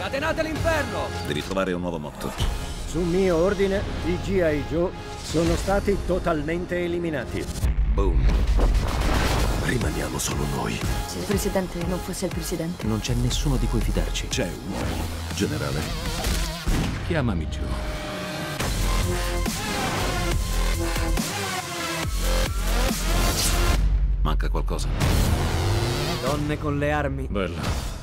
Scatenate l'inferno! Devi trovare un nuovo motto. Su mio ordine, i G.I. Joe sono stati totalmente eliminati. Boom. Rimaniamo solo noi. Se il presidente non fosse il presidente... Non c'è nessuno di cui fidarci. C'è un uomo, generale. Chiamami Joe. Manca qualcosa. Donne con le armi. Bella.